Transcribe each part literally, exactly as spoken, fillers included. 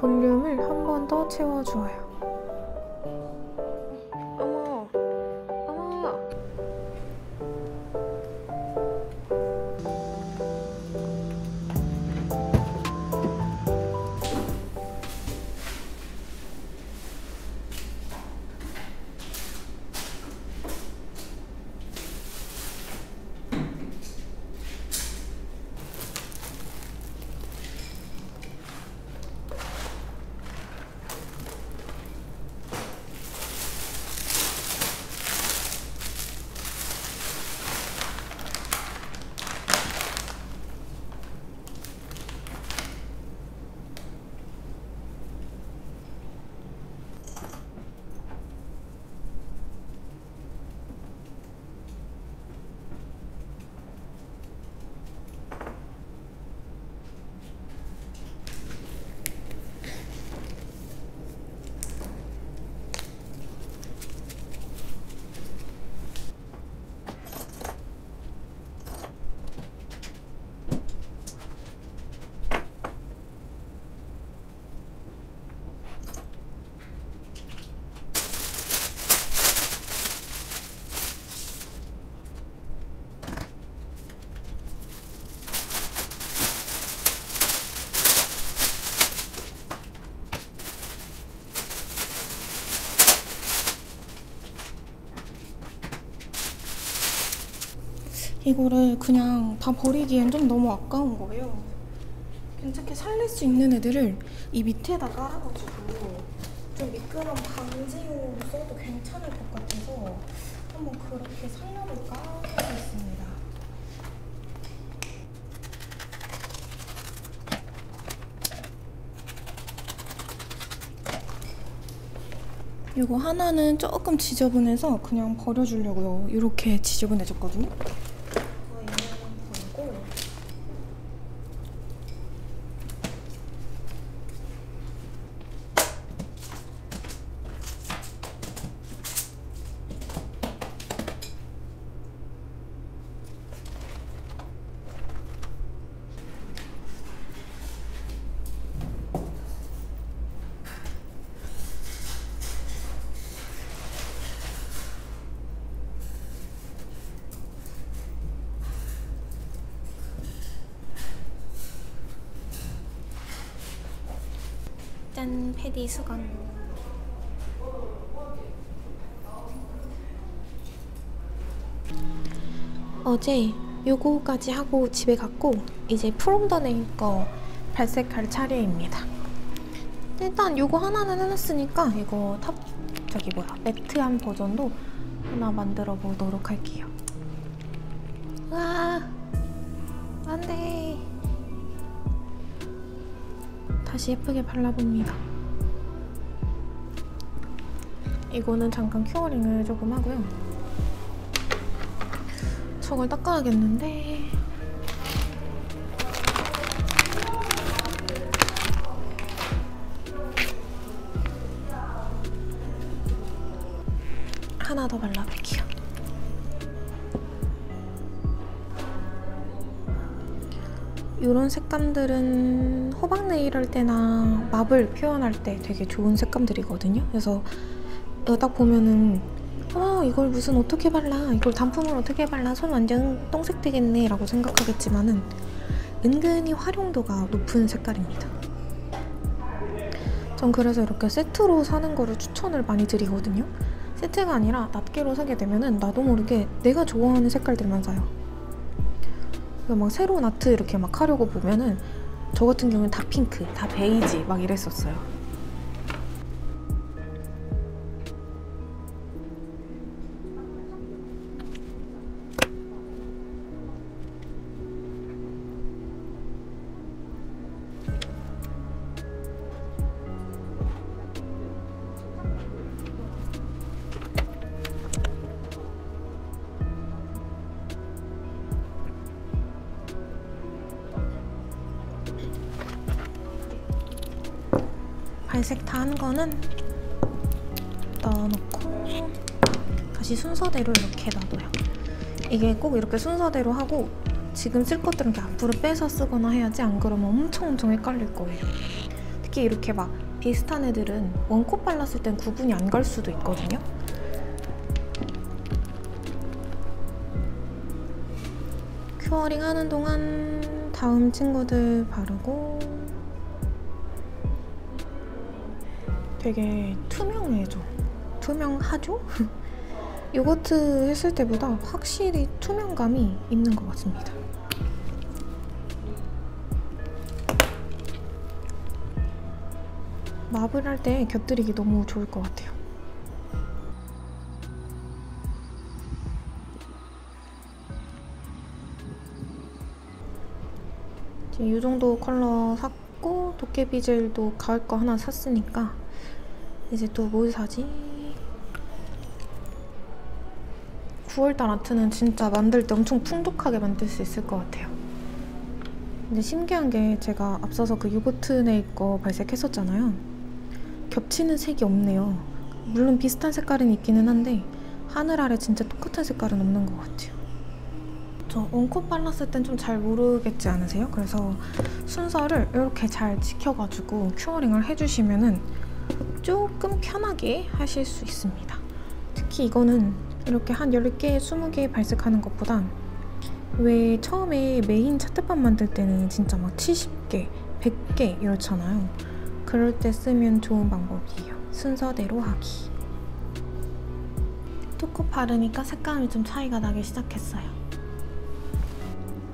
볼륨을 한 번 더 채워줘요. 어머, 어머. 이거를 그냥 다 버리기엔 좀 너무 아까운 거예요. 괜찮게 살릴 수 있는 애들을 이 밑에다 깔아가지고 좀 미끄럼 방지용으로 써도 괜찮을 것 같아서 한번 그렇게 살려볼까 하고 있습니다. 이거 하나는 조금 지저분해서 그냥 버려주려고요. 이렇게 지저분해졌거든요. 짠! 패디 수건. 어제 요거까지 하고 집에 갔고 이제 프롬더네일 거 발색할 차례입니다. 일단 요거 하나는 해놨으니까 이거 탑 저기 뭐야 매트한 버전도 하나 만들어 보도록 할게요. 와, 안돼. 다시 예쁘게 발라봅니다. 이거는 잠깐 큐어링을 조금 하고요. 저걸 닦아야겠는데 하나 더 발라볼게요. 이런 색감들은 호박 네일 할 때나 마블 표현할 때 되게 좋은 색감들이거든요. 그래서 이거 딱 보면은 어 이걸 무슨 어떻게 발라, 이걸 단품으로 어떻게 발라, 손 완전 똥색 되겠네 라고 생각하겠지만은 은근히 활용도가 높은 색깔입니다. 전 그래서 이렇게 세트로 사는 거를 추천을 많이 드리거든요. 세트가 아니라 낱개로 사게 되면은 나도 모르게 내가 좋아하는 색깔들만 사요. 막 새로운 아트 이렇게 막 하려고 보면은 저 같은 경우는 다 핑크, 다 베이지 막 이랬었어요. 발색 다 한 거는 넣어놓고 다시 순서대로 이렇게 놔둬요. 이게 꼭 이렇게 순서대로 하고 지금 쓸 것들은 이렇게 앞으로 빼서 쓰거나 해야지 안 그러면 엄청 엄청 헷갈릴 거예요. 특히 이렇게 막 비슷한 애들은 원콧 발랐을 땐 구분이 안 갈 수도 있거든요. 큐어링 하는 동안 다음 친구들 바르고 되게 투명해져. 투명하죠? 요거트 했을 때보다 확실히 투명감이 있는 것 같습니다. 마블 할 때 곁들이기 너무 좋을 것 같아요. 지금 이 정도 컬러 샀고 도깨비 젤도 가을 거 하나 샀으니까 이제 또 뭘 사지? 구월달 아트는 진짜 만들 때 엄청 풍족하게 만들 수 있을 것 같아요. 근데 신기한 게 제가 앞서서 그 요거트네일 거 발색했었잖아요. 겹치는 색이 없네요. 물론 비슷한 색깔은 있기는 한데 하늘 아래 진짜 똑같은 색깔은 없는 것 같아요. 저 원콧 발랐을 땐 좀 잘 모르겠지 않으세요? 그래서 순서를 이렇게 잘 지켜가지고 큐어링을 해주시면은 조금 편하게 하실 수 있습니다. 특히 이거는 이렇게 한 열 개, 스무 개 발색하는 것보다 왜 처음에 메인 차트판 만들 때는 진짜 막 칠십 개, 백 개 이렇잖아요. 그럴 때 쓰면 좋은 방법이에요. 순서대로 하기. 토코 바르니까 색감이 좀 차이가 나기 시작했어요.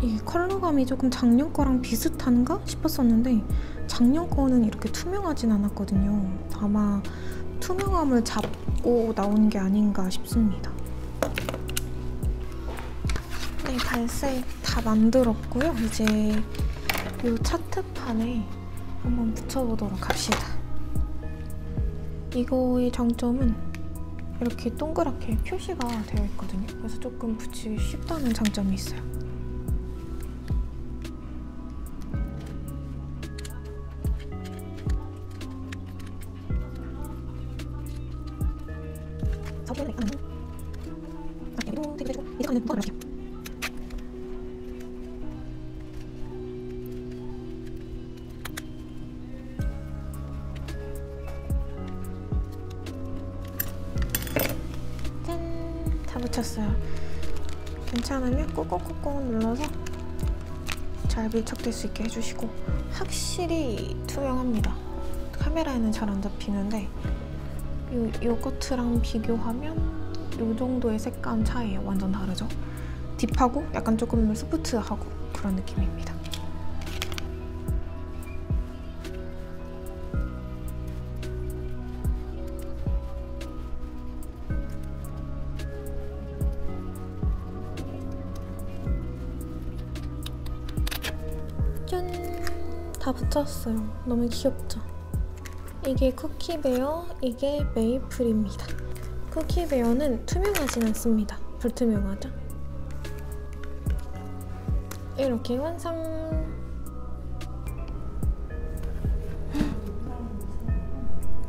이 컬러감이 조금 작년 거랑 비슷한가 싶었었는데 작년 거는 이렇게 투명하진 않았거든요. 아마 투명함을 잡고 나온 게 아닌가 싶습니다. 네, 발색 다 만들었고요. 이제 이 차트판에 한번 붙여보도록 합시다. 이거의 장점은 이렇게 동그랗게 표시가 되어 있거든요. 그래서 조금 붙이기 쉽다는 장점이 있어요. 짠! 다 붙였어요. 괜찮으면 꾹꾹꾹꾹 눌러서 잘 밀착될 수 있게 해주시고 확실히 투명합니다. 카메라에는 잘 안 잡히는데 요, 요거트랑 비교하면 요 정도의 색감 차이에요. 완전 다르죠? 딥하고 약간 조금 소프트하고 그런 느낌입니다. 짠! 다 붙였어요. 너무 귀엽죠? 이게 쿠키베어, 이게 메이플입니다. 쿠키베어는 투명하진 않습니다. 불투명하죠? 이렇게 완성!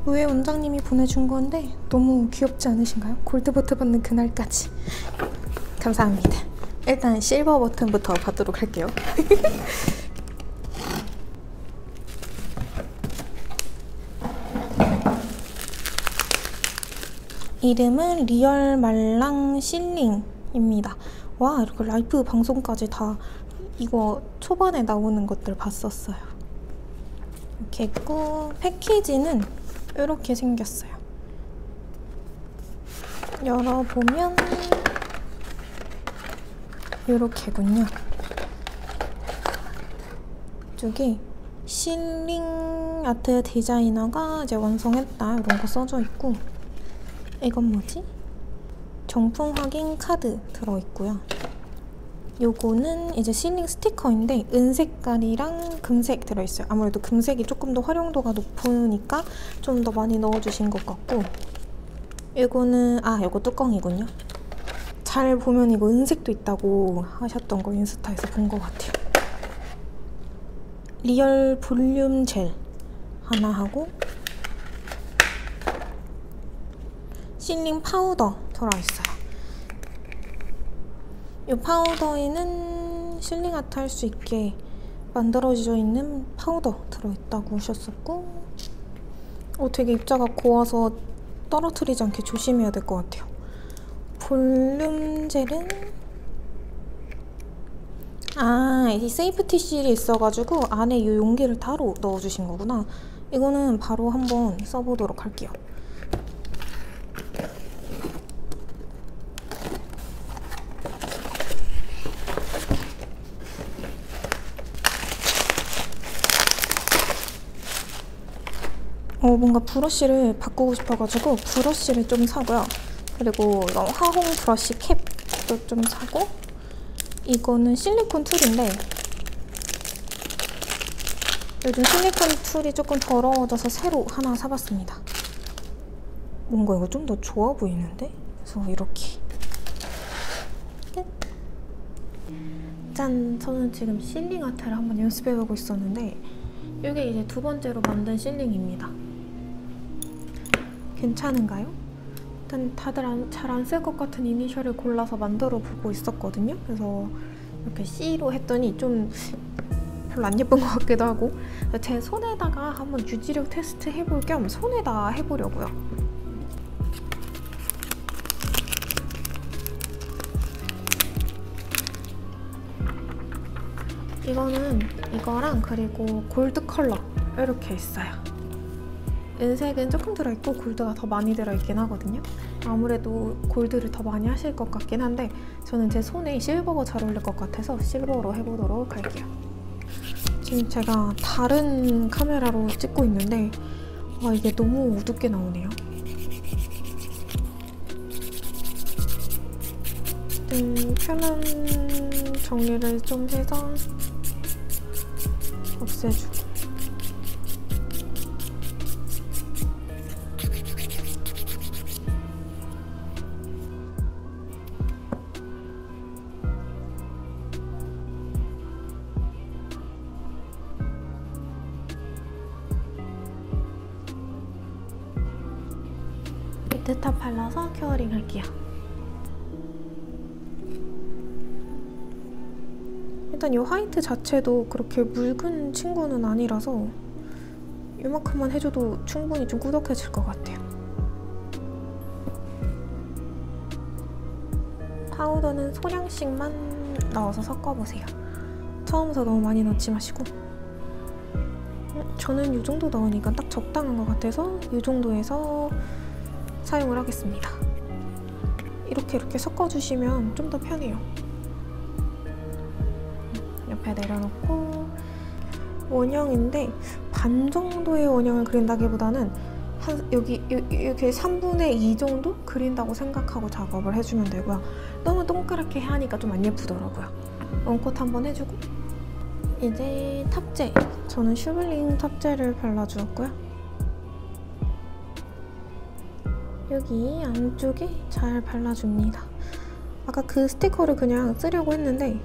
의외 원장님이 보내준 건데 너무 귀엽지 않으신가요? 골드버튼 받는 그날까지 감사합니다. 일단 실버 버튼부터 받도록 할게요. 이름은 리얼 말랑 실링입니다. 와, 이렇게 라이프 방송까지 다 이거 초반에 나오는 것들 봤었어요. 이렇게 있고 패키지는 이렇게 생겼어요. 열어보면 이렇게군요. 이쪽에 실링 아트 디자이너가 이제 완성했다 이런 거 써져 있고 이건 뭐지? 정품 확인 카드 들어있고요. 요거는 이제 실링 스티커인데 은색깔이랑 금색 들어있어요. 아무래도 금색이 조금 더 활용도가 높으니까 좀 더 많이 넣어주신 것 같고 요거는 아 요거 뚜껑이군요. 잘 보면 이거 은색도 있다고 하셨던 거 인스타에서 본 것 같아요. 리얼 볼륨 젤 하나 하고 실링 파우더 들어있어요. 이 파우더에는 는 실링 아트 할 수 있게 만들어져 있는 파우더 들어있다고 하셨었고, 어, 되게 입자가 고와서 떨어뜨리지 않게 조심해야 될 것 같아요. 볼륨젤은 아, 이 세이프티씰이 있어가지고 안에 이 용기를 따로 넣어주신 거구나. 이거는 바로 한번 써보도록 할게요. 어, 뭔가 브러쉬를 바꾸고 싶어가지고 브러쉬를 좀 사고요. 그리고 이런 화홍 브러쉬 캡도 좀 사고, 이거는 실리콘 툴인데 요즘 실리콘 툴이 조금 더러워져서 새로 하나 사봤습니다. 뭔가 이거 좀 더 좋아 보이는데? 그래서 이렇게 끝! 짠! 저는 지금 실링 아트를 한번 연습해보고 있었는데 이게 이제 두 번째로 만든 실링입니다. 괜찮은가요? 일단 다들 잘 안 쓸 것 같은 이니셜을 골라서 만들어 보고 있었거든요. 그래서 이렇게 C로 했더니 좀 별로 안 예쁜 것 같기도 하고, 제 손에다가 한번 유지력 테스트 해볼 겸 손에다 해보려고요. 이거는 이거랑 그리고 골드 컬러 이렇게 있어요. 은색은 조금 들어있고 골드가 더 많이 들어있긴 하거든요. 아무래도 골드를 더 많이 하실 것 같긴 한데 저는 제 손에 실버가 잘 어울릴 것 같아서 실버로 해보도록 할게요. 지금 제가 다른 카메라로 찍고 있는데 와, 이게 너무 어둡게 나오네요. 음, 표면 정리를 좀 해서 없애주고, 미트탑 발라서 큐어링 할게요. 일단 이 화이트 자체도 그렇게 묽은 친구는 아니라서 이만큼만 해줘도 충분히 좀 꾸덕해질 것 같아요. 파우더는 소량씩만 넣어서 섞어보세요. 처음부터 너무 많이 넣지 마시고, 저는 이 정도 넣으니까 딱 적당한 것 같아서 이 정도에서 사용을 하겠습니다. 이렇게 이렇게 섞어주시면 좀 더 편해요. 옆에 내려놓고, 원형인데 반 정도의 원형을 그린다기보다는 한 여기 이렇게 삼분의 이 정도 그린다고 생각하고 작업을 해주면 되고요. 너무 동그랗게 하니까 좀 안 예쁘더라고요. 원콧 한번 해주고, 이제 탑재! 저는 슈블링 탑재를 발라주었고요. 여기 안쪽에 잘 발라줍니다. 아까 그 스티커를 그냥 쓰려고 했는데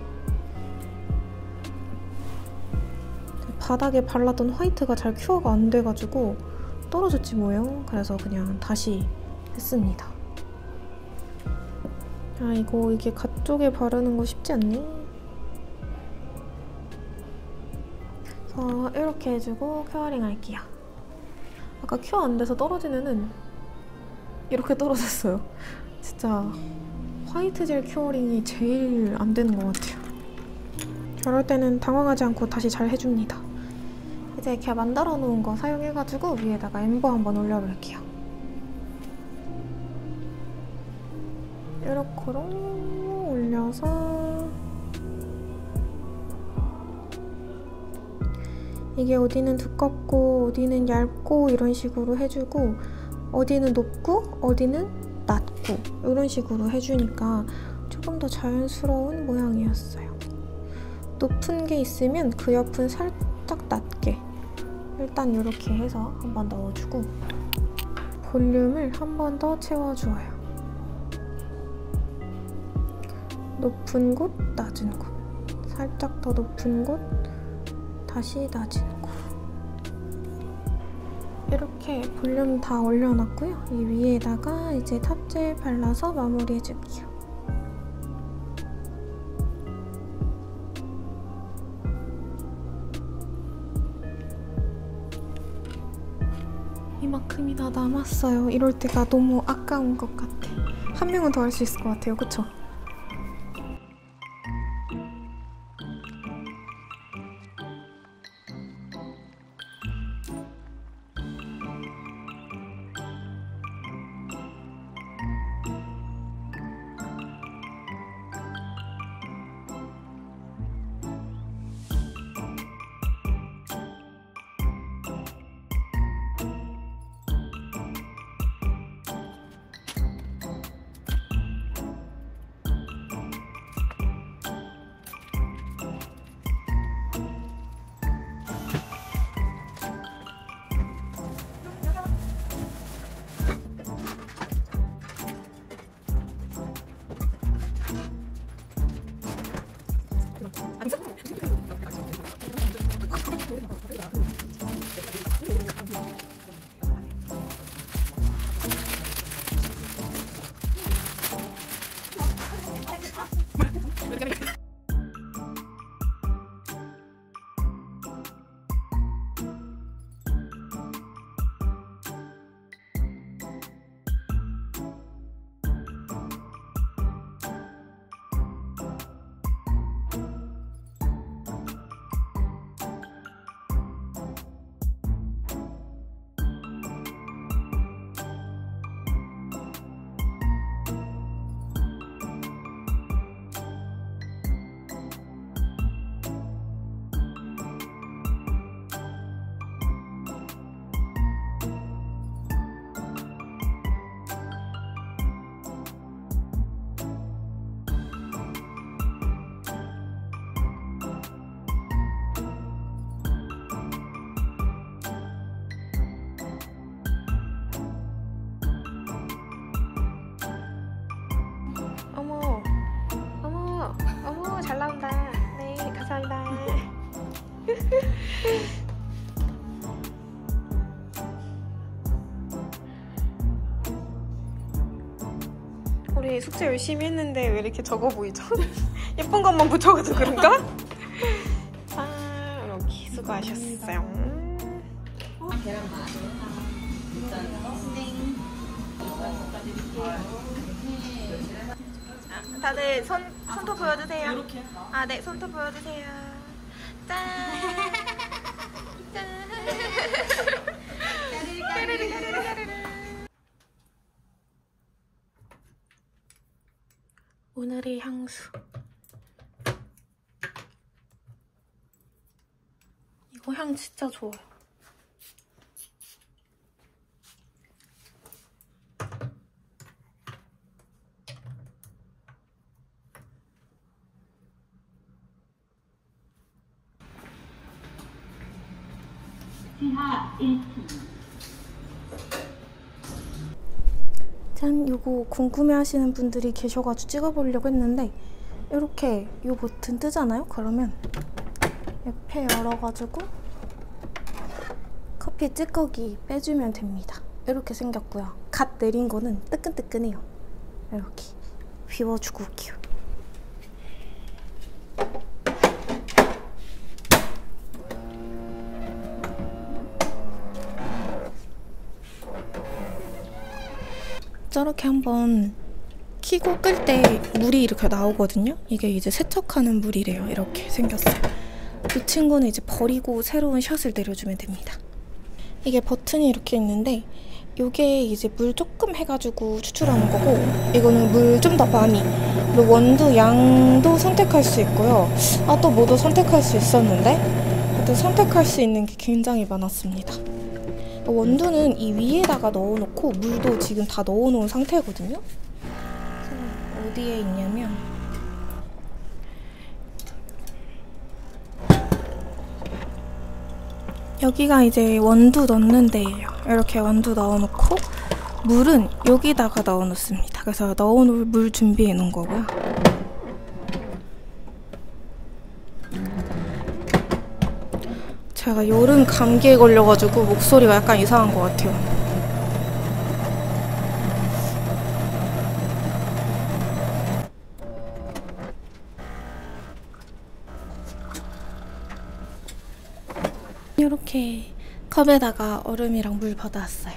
바닥에 발랐던 화이트가 잘 큐어가 안 돼가지고 떨어졌지 뭐예요. 그래서 그냥 다시 했습니다. 아, 이거 이게 가쪽에 바르는 거 쉽지 않네. 그래서 이렇게 해주고 큐어링 할게요. 아까 큐어 안 돼서 떨어진 애는 이렇게 떨어졌어요. 진짜 화이트 젤 큐어링이 제일 안 되는 것 같아요. 저럴 때는 당황하지 않고 다시 잘 해줍니다. 이제 이렇게 만들어 놓은 거 사용해가지고 위에다가 엠보 한번 올려볼게요. 이렇게로 올려서, 이게 어디는 두껍고 어디는 얇고 이런 식으로 해주고, 어디는 높고 어디는 낮고 이런 식으로 해주니까 조금 더 자연스러운 모양이었어요. 높은 게 있으면 그 옆은 살짝 낮게 일단 이렇게 해서 한번 넣어주고, 볼륨을 한 번 더 채워주어요. 높은 곳, 낮은 곳, 살짝 더 높은 곳, 다시 낮은 곳, 이렇게 볼륨 다 올려놨고요. 이 위에다가 이제 탑재 발라서 마무리해줄게요. 만큼이나 남았어요. 이럴 때가 너무 아까운 것 같아. 한 명은 더 할 수 있을 것 같아요. 그쵸? 잘 나온다. 네, 감사합니다. 우리 숙제 열심히 했는데 왜 이렇게 적어 보이죠? 예쁜 것만 붙여가지고 그런가? 아, 이렇게 수고하셨어요. 어? 계란 맛있겠다. 다들 손, 손톱 보여주세요. 아, 네, 손톱 보여주세요. 짠! 짠! 까르르, 까르르, 까르르. 오늘의 향수. 이거 향 진짜 좋아요. 짠! 요거 궁금해하시는 분들이 계셔가지고 찍어보려고 했는데 이렇게 요 버튼 뜨잖아요? 그러면 옆에 열어가지고 커피 찌꺼기 빼주면 됩니다. 이렇게 생겼고요. 갓 내린 거는 뜨끈뜨끈해요. 이렇게 비워주고 올게요. 저렇게 한번 켜고 끌 때 물이 이렇게 나오거든요. 이게 이제 세척하는 물이래요. 이렇게 생겼어요. 이 친구는 이제 버리고 새로운 샷을 내려주면 됩니다. 이게 버튼이 이렇게 있는데 이게 이제 물 조금 해가지고 추출하는 거고, 이거는 물 좀 더 많이, 그리고 원두 양도 선택할 수 있고요. 아, 또 뭐도 선택할 수 있었는데 하여튼 선택할 수 있는 게 굉장히 많았습니다. 원두는 이 위에다가 넣어놓고 물도 지금 다 넣어놓은 상태거든요. 어디에 있냐면 여기가 이제 원두 넣는 데예요. 이렇게 원두 넣어놓고 물은 여기다가 넣어놓습니다. 그래서 넣어놓을 물 준비해놓은 거고요. 제가 여름 감기에 걸려가지고 목소리가 약간 이상한 것 같아요. 이렇게 컵에다가 얼음이랑 물 받아왔어요.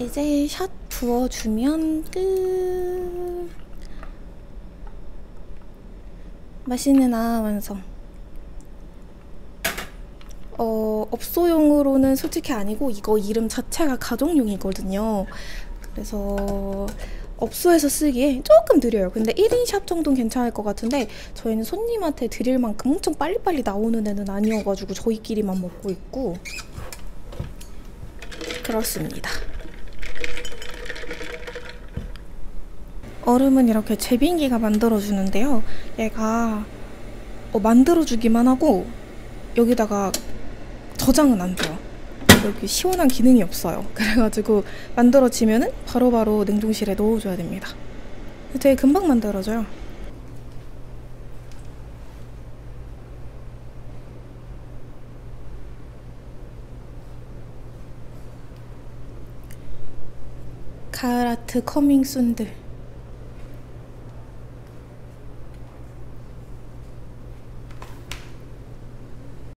이제 샷 부어주면 끝! 맛있는 아 완성. 어, 업소용으로는 솔직히 아니고 이거 이름 자체가 가정용이거든요. 그래서 업소에서 쓰기에 조금 느려요. 근데 일 인 샵 정도는 괜찮을 것 같은데 저희는 손님한테 드릴 만큼 엄청 빨리빨리 나오는 애는 아니어가지고 저희끼리만 먹고 있고 그렇습니다. 얼음은 이렇게 제빙기가 만들어주는데요, 얘가 어, 만들어주기만 하고 여기다가 저장은 안 돼요. 여기 시원한 기능이 없어요. 그래가지고 만들어지면은 바로바로 냉동실에 넣어줘야 됩니다. 되게 금방 만들어져요. 가을 아트 커밍 순들.